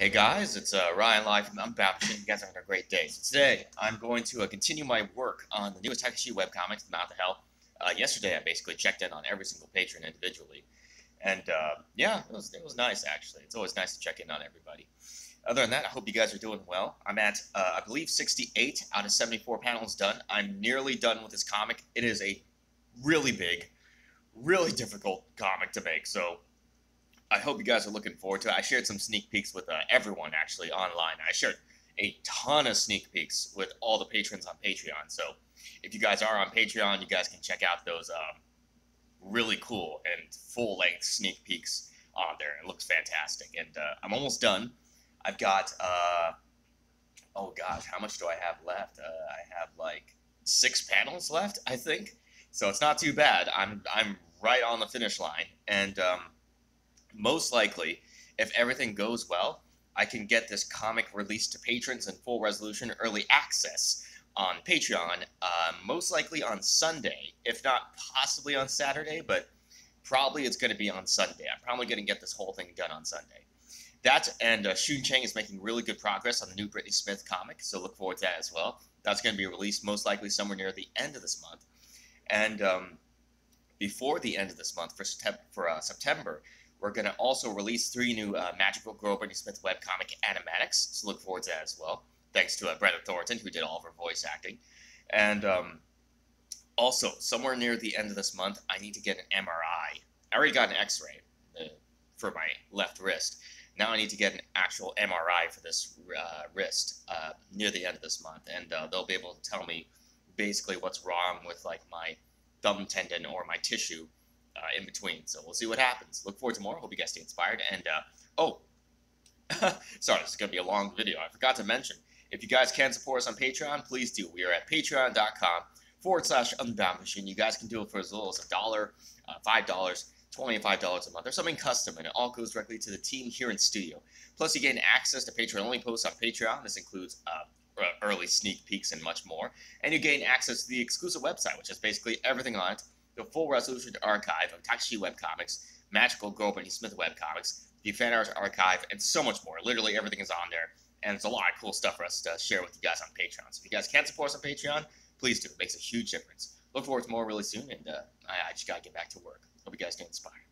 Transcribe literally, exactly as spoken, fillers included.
Hey guys, it's uh, Ryan Lai from Babish. You guys are having a great day. So today, I'm going to uh, continue my work on the newest TAKESHI webcomics, Mouth to Hell. Uh, yesterday, I basically checked in on every single patron individually. And uh, yeah, it was, it was nice, actually. It's always nice to check in on everybody. Other than that, I hope you guys are doing well. I'm at, uh, I believe, sixty-eight out of seventy-four panels done. I'm nearly done with this comic. It is a really big, really difficult comic to make, so I hope you guys are looking forward to it. I shared some sneak peeks with uh, everyone, actually, online. I shared a ton of sneak peeks with all the patrons on Patreon. So if you guys are on Patreon, you guys can check out those um, really cool and full-length sneak peeks on there. It looks fantastic. And uh, I'm almost done. I've got, uh, oh gosh, how much do I have left? Uh, I have like six panels left, I think. So it's not too bad. I'm, I'm right on the finish line. And um, most likely, if everything goes well, I can get this comic released to patrons in full resolution early access on Patreon, uh, most likely on Sunday, if not possibly on Saturday, but probably it's going to be on Sunday. I'm probably going to get this whole thing done on Sunday. That and uh, Shun Chang is making really good progress on the new Brittney Smith comic, so look forward to that as well. That's going to be released most likely somewhere near the end of this month. And um, before the end of this month, for, for uh, September, we're going to also release three new uh, Magical Girl Brittney Smith webcomic animatics, so look forward to that as well. Thanks to uh, Brenda Thornton, who did all of her voice acting. And um, also, somewhere near the end of this month, I need to get an M R I. I already got an X-ray uh, for my left wrist. Now I need to get an actual M R I for this uh, wrist uh, near the end of this month, and uh, they'll be able to tell me basically what's wrong with like my thumb tendon or my tissue uh, in between. So we'll see what happens. Look forward to more. Hope you guys stay inspired. And uh, oh, sorry, this is gonna be a long video. I forgot to mention, if you guys can support us on Patreon, please do. We are at patreon.com forward slash Unbound Machine. You guys can do it for as little as a dollar, uh, five dollars. twenty-five dollars a month. There's something custom, and it all goes directly to the team here in studio. Plus, you gain access to Patreon-only posts on Patreon. This includes uh, early sneak peeks and much more. And you gain access to the exclusive website, which has basically everything on it. The full resolution archive of TAKESHI webcomics, Magical Girl Brittney Smith webcomics, the fan art archive, and so much more. Literally everything is on there, and it's a lot of cool stuff for us to share with you guys on Patreon. So if you guys can support us on Patreon, please do. It makes a huge difference. Look forward to more really soon, and uh, I, I just gotta get back to work. Hope you guys stay inspired.